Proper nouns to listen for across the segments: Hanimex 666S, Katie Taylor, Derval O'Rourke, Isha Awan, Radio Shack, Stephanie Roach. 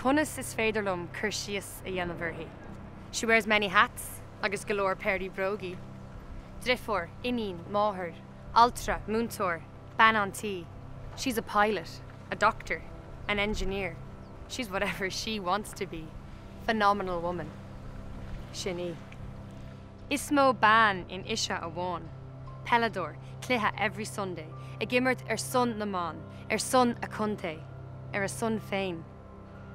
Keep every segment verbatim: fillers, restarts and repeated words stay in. Cunnis is féidirlumm cursius a dhéanamh. She wears many hats, agus galore perdi brogi. Drifor, Inin, Maher, Altra, Muntor, Bananti. She's a pilot, a doctor, an engineer. She's whatever she wants to be. Phenomenal woman. Shini. Ismo ban in Isha Awan. Pelador, Cliha every Sunday. A gimmert er son naman, er son a conte, er a son fain.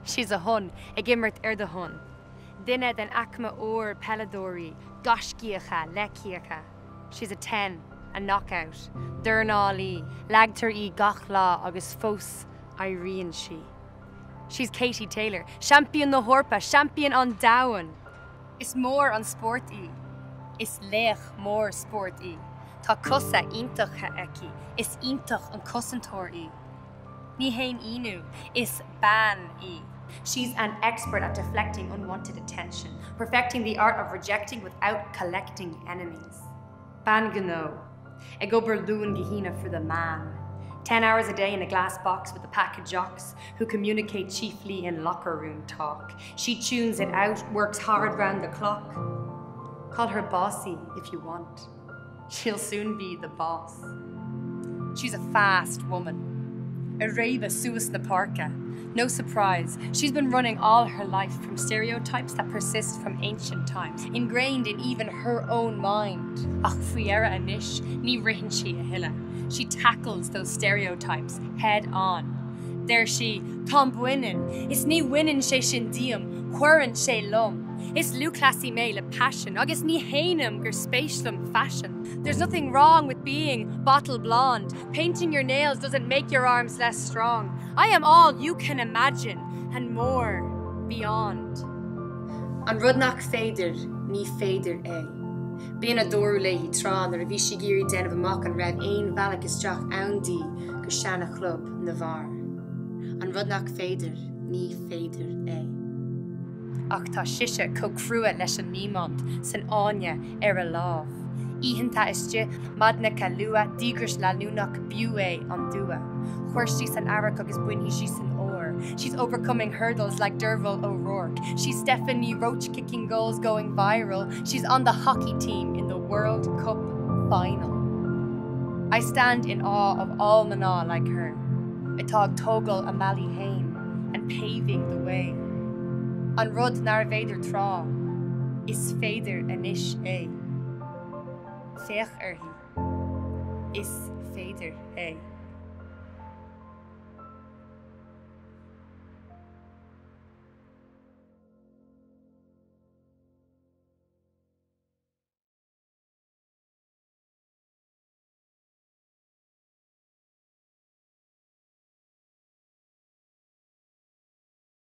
She's a hun, a gimmert er the hun. Dine den akma or peladori, goshkiacha, lekiacha. She's a ten, a knockout. Dernali, lagter e gachla, agus fos, Irene she. She's Katie Taylor, champion the horpa, champion on down. Is more on sport e. Is lech more sport e. Tá cusa intach a eki, is intach an cusantor e. Ní hain inu, is ban e. She's an expert at deflecting unwanted attention, perfecting the art of rejecting without collecting enemies. Ban gano, a gober luin gihina for the man. Ten hours a day in a glass box with a pack of jocks who communicate chiefly in locker room talk. She tunes it out, works hard round the clock. Call her bossy if you want. She'll soon be the boss. She's a fast woman. A reba suis na parka. No surprise, she's been running all her life from stereotypes that persist from ancient times, ingrained in even her own mind. Ach fuiera anish, ni rihinshi ahila. She tackles those stereotypes head on. There she, tom buinen, is ni winin she shindium, quorin she lum. Is luclassi me le passion, agus ni hainum ger spacium fashion. There's nothing wrong with being bottle blonde. Painting your nails doesn't make your arms less strong. I am all you can imagine, and more beyond. An rudnach feidir, ni feidir e. Bein a doru lehi tran, the revishigiri den of a mock and red ein valacus jock oundi, gushana club, navar. An rudnach feidir, ni feidir e. Ach tá sise có crua leis an nímont san áine ar a lámh. Íhinnta iste madna calua dígris la lunach biú é an dua. Chuir sí san arac agus buinhí sí san ór. She's overcoming hurdles like Derval O'Rourke. She's Stephanie Roach kicking goals going viral. She's on the hockey team in the World Cup final. I stand in awe of all manna like her. Atá tógal a Mally Hain and paving the way. An rud nar féidir trá, is féidir anis é. Féach ar hi, is féidir é.